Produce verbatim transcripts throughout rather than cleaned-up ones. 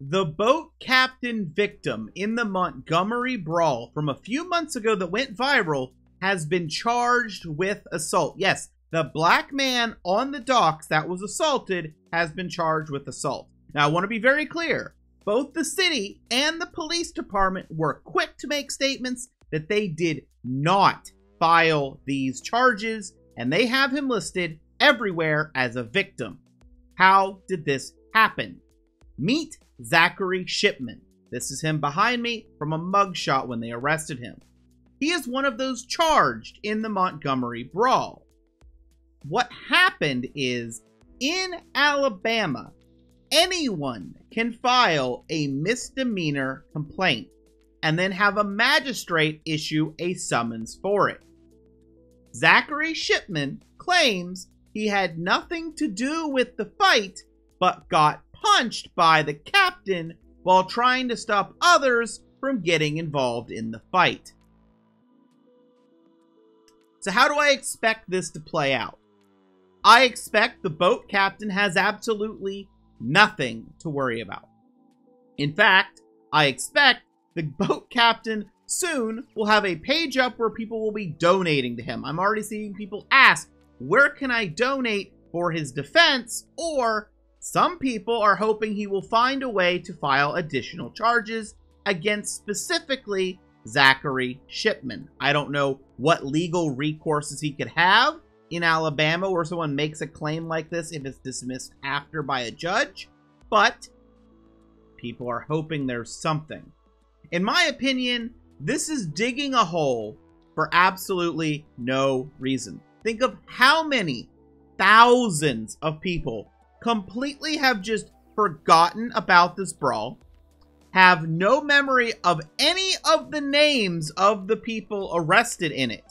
The boat captain victim in the Montgomery brawl from a few months ago that went viral has been charged with assault. Yes, the black man on the docks that was assaulted has been charged with assault. Now, I want to be very clear. Both the city and the police department were quick to make statements that they did not file these charges, and they have him listed everywhere as a victim. How did this happen? Meet Zachery Shipman. This is him behind me from a mugshot when they arrested him. He is one of those charged in the Montgomery brawl. What happened is, in Alabama, anyone can file a misdemeanor complaint and then have a magistrate issue a summons for it. Zachery Shipman claims he had nothing to do with the fight, but got punched by the captain while trying to stop others from getting involved in the fight. So how do I expect this to play out? I expect the boat captain has absolutely nothing to worry about. In fact, I expect the boat captain soon will have a page up where people will be donating to him. I'm already seeing people ask, where can I donate for his defense? Or some people are hoping he will find a way to file additional charges against specifically Zachery Shipman. I don't know what legal recourses he could have in Alabama where someone makes a claim like this if it's dismissed after by a judge, but people are hoping there's something. In my opinion, this is digging a hole for absolutely no reason. Think of how many thousands of people completely have just forgotten about this brawl, have no memory of any of the names of the people arrested in it.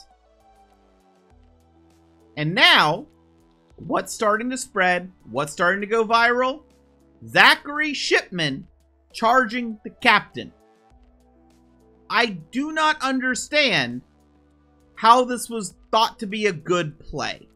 And now, what's starting to spread? What's starting to go viral? Zachery Shipman charging the captain. I do not understand how this was thought to be a good play.